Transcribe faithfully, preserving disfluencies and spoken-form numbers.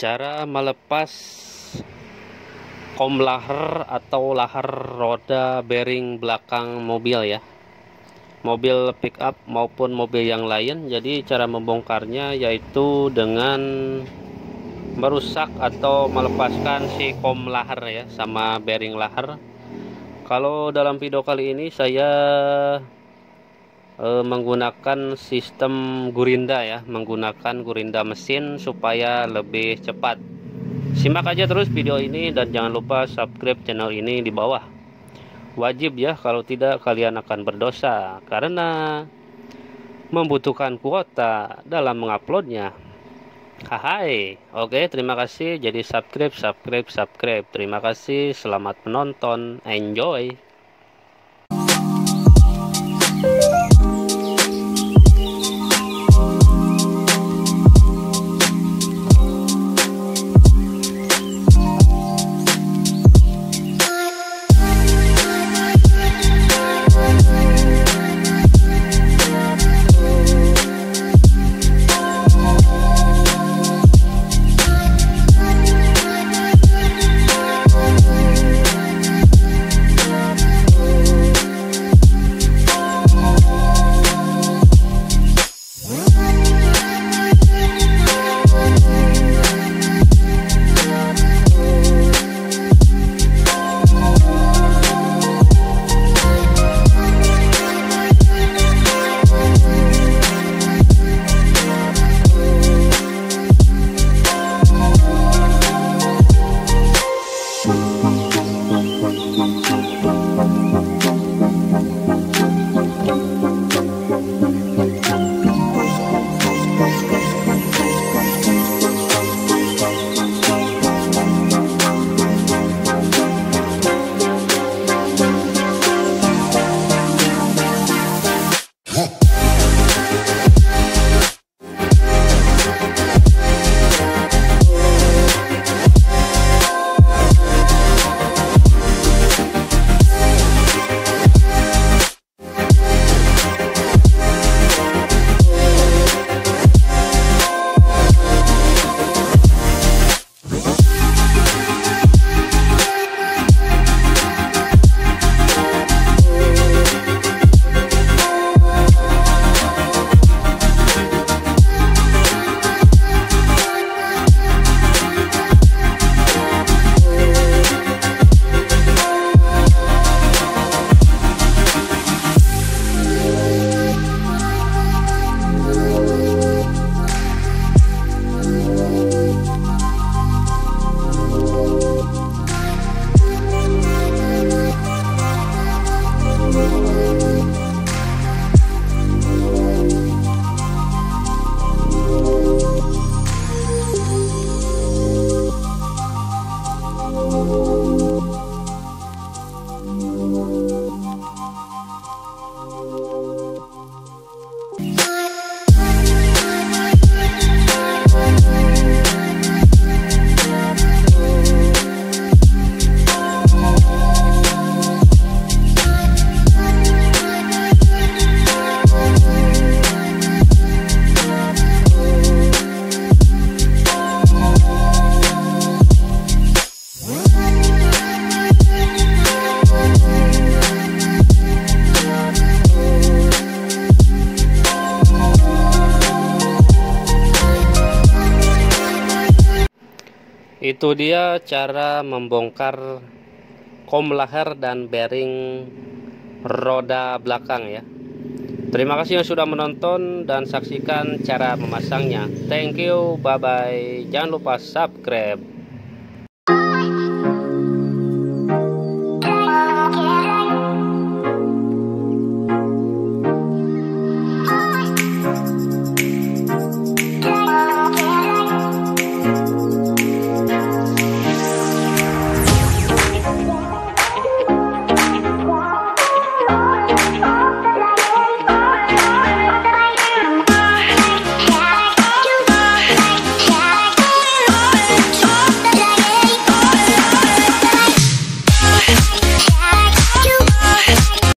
Cara melepas komlaher atau lahar roda bearing belakang mobil ya, mobil pickup maupun mobil yang lain. Jadi cara membongkarnya yaitu dengan merusak atau melepaskan si komlaher ya, sama bearing lahar. Kalau dalam video kali ini saya menggunakan sistem gurinda ya, menggunakan gurinda mesin supaya lebih cepat. Simak aja terus video ini dan jangan lupa subscribe channel ini di bawah. Wajib ya, kalau tidak kalian akan berdosa karena membutuhkan kuota dalam menguploadnya. Hai, oke, terima kasih. Jadi subscribe, subscribe, subscribe. Terima kasih, selamat menonton, enjoy. Itu dia cara membongkar komlaher dan bearing roda belakang ya. Terima kasih yang sudah menonton dan saksikan cara memasangnya. Thank you, bye bye. Jangan lupa subscribe.